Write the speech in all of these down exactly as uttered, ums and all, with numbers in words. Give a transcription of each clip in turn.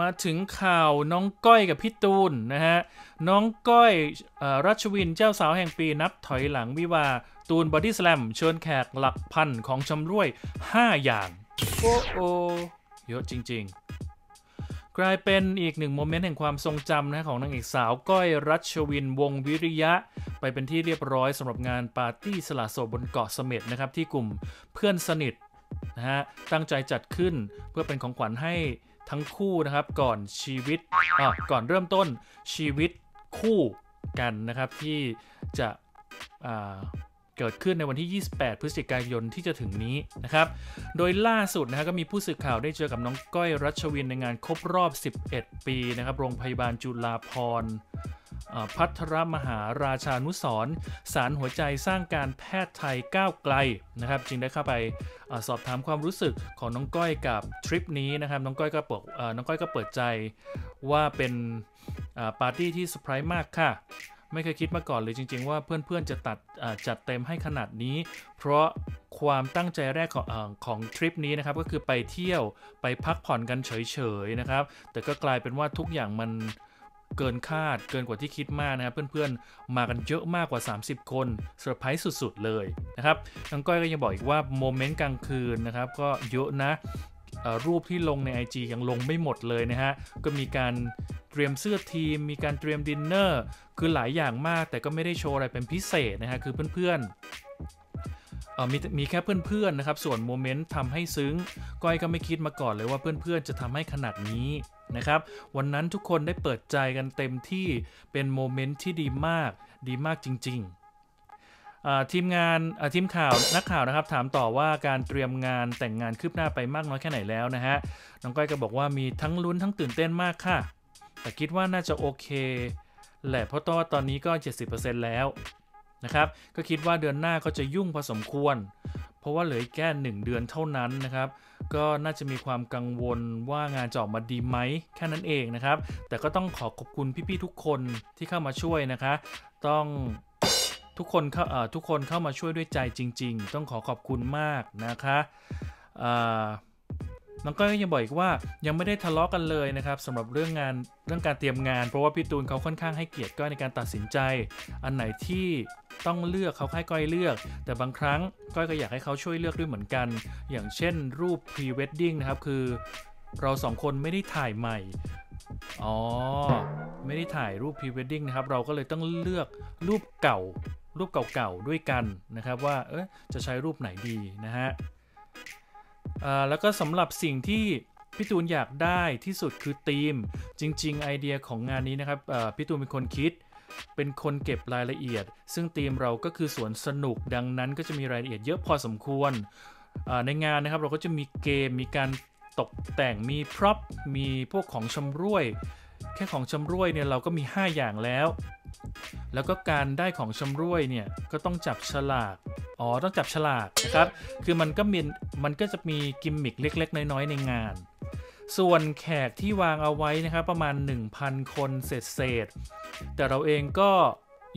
มาถึงข่าวน้องก้อยกับพี่ตูนนะฮะน้องก้อยรัชวินเจ้าสาวแห่งปีนับถอยหลังวิวาตูนบอดี้สแลมเชิญแขกหลักพันของชำร่วยห้าอย่างโอ้โอเยอะจริงๆกลายเป็นอีกหนึ่งโมเมนต์แห่งความทรงจำนะของนางเอกสาวก้อยรัชวินวงวิริยะไปเป็นที่เรียบร้อยสำหรับงานปาร์ตี้สละโสดบนเกาะเสม็ดนะครับที่กลุ่มเพื่อนสนิทนะฮะตั้งใจจัดขึ้นเพื่อเป็นของขวัญให้ทั้งคู่นะครับก่อนชีวิตอ่ะก่อนเริ่มต้นชีวิตคู่กันนะครับที่จะอ่าเกิดขึ้นในวันที่ยี่สิบแปดพฤศจิกายนที่จะถึงนี้นะครับโดยล่าสุดนะฮะก็มีผู้สื่อข่าวได้เจอกับน้องก้อยรัชวินในงานครบรอบสิบเอ็ดปีนะครับโรงพยาบาลจุฬาภรณ์พัทรมหาราชานุสรณ์สารหัวใจสร้างการแพทย์ไทยก้าวไกลนะครับจึงได้เข้าไปสอบถามความรู้สึกของน้องก้อยกับทริปนี้นะครับน้องก้อยก็เปิดน้องก้อยก็เปิดใจว่าเป็นปาร์ตี้ที่เซอร์ไพรส์มากค่ะไม่เคยคิดมาก่อนเลยจริงๆว่าเพื่อนๆจะตัดจัดเต็มให้ขนาดนี้เพราะความตั้งใจแรกของของทริปนี้นะครับก็คือไปเที่ยวไปพักผ่อนกันเฉยๆนะครับแต่ก็กลายเป็นว่าทุกอย่างมันเกินคาดเกินกว่าที่คิดมากนะครับเพื่อนๆมากันเยอะมากกว่าสามสิบคนเซอร์ไพรส์สุดๆเลยนะครับน้องก้อยก็ยังบอกอีกว่าโมเมนต์กลางคืนนะครับก็เยอะนะรูปที่ลงใน ไอ จี ยังลงไม่หมดเลยนะฮะก็มีการเตรียมเสื้อทีมมีการเตรียมดินเนอร์คือหลายอย่างมากแต่ก็ไม่ได้โชว์อะไรเป็นพิเศษนะฮะคือเพื่อนๆ เอ่อ มีมีแค่เพื่อนๆนะครับส่วนโมเมนต์ทำให้ซึ้งก้อยก็ไม่คิดมาก่อนเลยว่าเพื่อนๆจะทำให้ขนาดนี้นะครับวันนั้นทุกคนได้เปิดใจกันเต็มที่เป็นโมเมนต์ที่ดีมากดีมากจริงๆทีมงานทีมข่าวนักข่าวนะครับถามต่อว่าการเตรียมงานแต่งงานคืบหน้าไปมากน้อยแค่ไหนแล้วนะฮะน้องก้อยก็บอกว่ามีทั้งลุ้นทั้งตื่นเต้นมากค่ะแต่คิดว่าน่าจะโอเคแหละเพราะตอนนี้ก็ เจ็ดสิบเปอร์เซ็นต์ แล้วนะครับก็คิดว่าเดือนหน้าก็จะยุ่งพอสมควรเพราะว่าเหลือแค่หนึ่งเดือนเท่านั้นนะครับก็น่าจะมีความกังวลว่างานจะออกมาดีไหมแค่นั้นเองนะครับแต่ก็ต้องขอขอบคุณพี่ๆทุกคนที่เข้ามาช่วยนะคะต้องทุกคนเข้าทุกคนเข้ามาช่วยด้วยใจจริงๆต้องขอขอบคุณมากนะคะน้องก้อยก็ยังบอกอีกว่ายังไม่ได้ทะเลาะกันเลยนะครับสำหรับเรื่องงานเรื่องการเตรียมงานเพราะว่าพี่ตูนเขาค่อนข้างให้เกียรติก้อยในการตัดสินใจอันไหนที่ต้องเลือกเขาให้ก้อยเลือกแต่บางครั้งก้อยก็อยากให้เขาช่วยเลือกด้วยเหมือนกันอย่างเช่นรูป pre wedding นะครับคือเราสองคนไม่ได้ถ่ายใหม่อ๋อไม่ได้ถ่ายรูป pre wedding นะครับเราก็เลยต้องเลือกรูปเก่ารูปเก่าๆด้วยกันนะครับว่าเอ๊ะจะใช้รูปไหนดีนะฮะแล้วก็สำหรับสิ่งที่พี่ตูนอยากได้ที่สุดคือธีมจริงๆไอเดียของงานนี้นะครับพี่ตูนเป็นคนคิดเป็นคนเก็บรายละเอียดซึ่งธีมเราก็คือสวนสนุกดังนั้นก็จะมีรายละเอียดเยอะพอสมควรในงานนะครับเราก็จะมีเกมมีการตกแต่งมีพร็อพมีพวกของชำร่วยแค่ของชำร่วยเนี่ยเราก็มีห้าอย่างแล้วแล้วก็การได้ของชำร่วยเนี่ยก็ต้องจับฉลากอ๋อต้องจับฉลากนะครับคือมันก็มีมันก็จะมีกิมมิคเล็กๆน้อยๆในงานส่วนแขกที่วางเอาไว้นะครับประมาณ หนึ่งพัน คนเศษๆแต่เราเองก็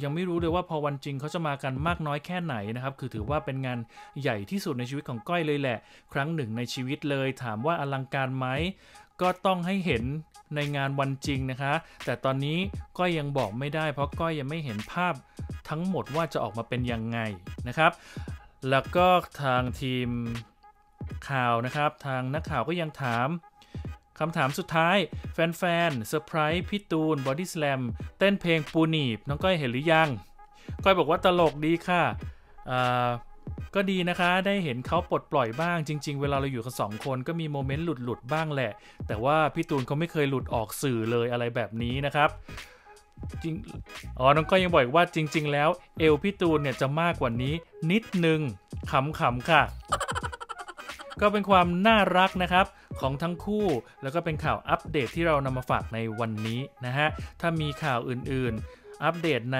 ยังไม่รู้เลยว่าพอวันจริงเขาจะมากันมากน้อยแค่ไหนนะครับคือถือว่าเป็นงานใหญ่ที่สุดในชีวิตของก้อยเลยแหละครั้งหนึ่งในชีวิตเลยถามว่าอลังการไหมก็ต้องให้เห็นในงานวันจริงนะคะแต่ตอนนี้ก้อยยังบอกไม่ได้เพราะก้อยยังไม่เห็นภาพทั้งหมดว่าจะออกมาเป็นยังไงนะครับแล้วก็ทางทีมข่าวนะครับทางนักข่าวก็ยังถามคำถามสุดท้ายแฟนๆเซอร์ไพรส์พี่ตูนบอดี้สแลมเต้นเพลงปูหนีบน้องก้อยเห็นหรือยังก้อยบอกว่าตลกดีค่ะก็ดีนะคะได้เห็นเขาปลดปล่อยบ้างจริงๆเวลาเราอยู่กันสองคนก็มีโมเมนต์หลุดๆบ้างแหละแต่ว่าพี่ตูนเขาไม่เคยหลุดออกสื่อเลยอะไรแบบนี้นะครับจริงอ๋อน้องก้อยยังบอกว่าจริงๆแล้วเอวพี่ตูนเนี่ยจะมากกว่านี้นิดนึงขำๆค่ะก็เป็นความน่ารักนะครับของทั้งคู่แล้วก็เป็นข่าวอัปเดตที่เรานำมาฝากในวันนี้นะฮะถ้ามีข่าวอื่นๆอัปเดตใน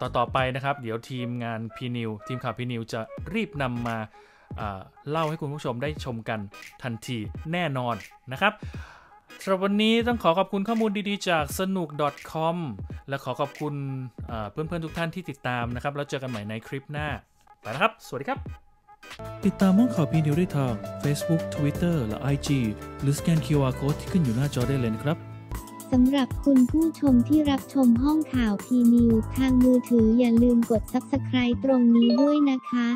ต่อต่อไปนะครับเดี๋ยวทีมงานพีนิวทีมข่าวพีนิวจะรีบนำมาเล่าให้คุณผู้ชมได้ชมกันทันทีแน่นอนนะครับสำหรับวันนี้ต้องขอขอบคุณข้อมูลดีๆจากสนุก .com และขอขอบคุณเพื่อนๆทุกท่านที่ติดตามนะครับแล้วเจอกันใหม่ในคลิปหน้าไปนะครับสวัสดีครับ ติดตามห้องข่าวเพียงเดียวได้ทาง Facebook Twitter และ ไอ จี หรือสแกน คิว อาร์ Code ที่ขึ้นอยู่หน้าจอได้เลยนะครับสำหรับคุณผู้ชมที่รับชมห้องข่าวพีนิวทางมือถืออย่าลืมกด ซับสไครบ์ ตรงนี้ด้วยนะคะ